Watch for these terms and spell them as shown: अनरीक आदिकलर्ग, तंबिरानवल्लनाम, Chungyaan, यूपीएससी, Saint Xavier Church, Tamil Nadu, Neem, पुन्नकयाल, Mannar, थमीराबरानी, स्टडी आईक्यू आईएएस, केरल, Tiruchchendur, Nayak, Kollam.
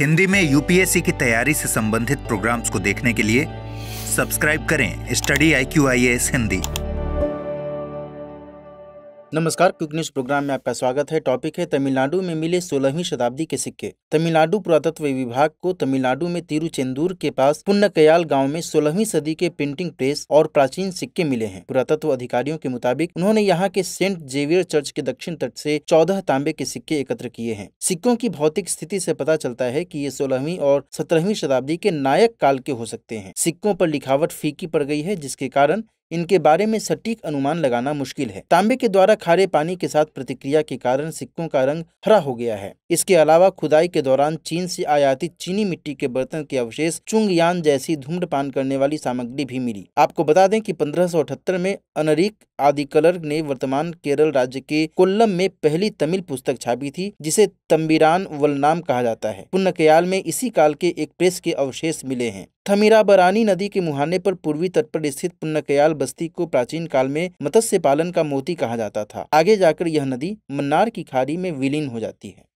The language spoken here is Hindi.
हिंदी में यूपीएससी की तैयारी से संबंधित प्रोग्राम्स को देखने के लिए सब्सक्राइब करें स्टडी आईक्यू आईएएस हिंदी। नमस्कार, क्विक न्यूज प्रोग्राम में आपका स्वागत है। टॉपिक है तमिलनाडु में मिले 16वीं शताब्दी के सिक्के। तमिलनाडु पुरातत्व विभाग को तमिलनाडु में तिरुचेंदूर के पास पुन्नकयाल गांव में 16वीं सदी के प्रिंटिंग प्रेस और प्राचीन सिक्के मिले हैं। पुरातत्व अधिकारियों के मुताबिक उन्होंने यहाँ के सेंट जेवियर चर्च के दक्षिण तट से 14 तांबे के सिक्के एकत्र किए हैं। सिक्कों की भौतिक स्थिति से पता चलता है कि ये 16वीं और 17वीं शताब्दी के नायक काल के हो सकते हैं। सिक्कों पर लिखावट फीकी पड़ गई है, जिसके कारण इनके बारे में सटीक अनुमान लगाना मुश्किल है। तांबे के द्वारा खारे पानी के साथ प्रतिक्रिया के कारण सिक्कों का रंग हरा हो गया है। इसके अलावा खुदाई के दौरान चीन से आयातित चीनी मिट्टी के बर्तन के अवशेष, चुंगयान जैसी धूम्रपान करने वाली सामग्री भी मिली। आपको बता दें कि 1578 में अनरीक आदिकलर्ग ने वर्तमान केरल राज्य के कोल्लम में पहली तमिल पुस्तक छापी थी, जिसे तंबिरानवल्लनाम कहा जाता है। पुन्नकयाल में इसी काल के एक प्रेस के अवशेष मिले हैं। थमीराबरानी नदी के मुहाने पर पूर्वी तट पर स्थित पुन्नकयाल बस्ती को प्राचीन काल में मत्स्य पालन का मोती कहा जाता था। आगे जाकर यह नदी मन्नार की खाड़ी में विलीन हो जाती है।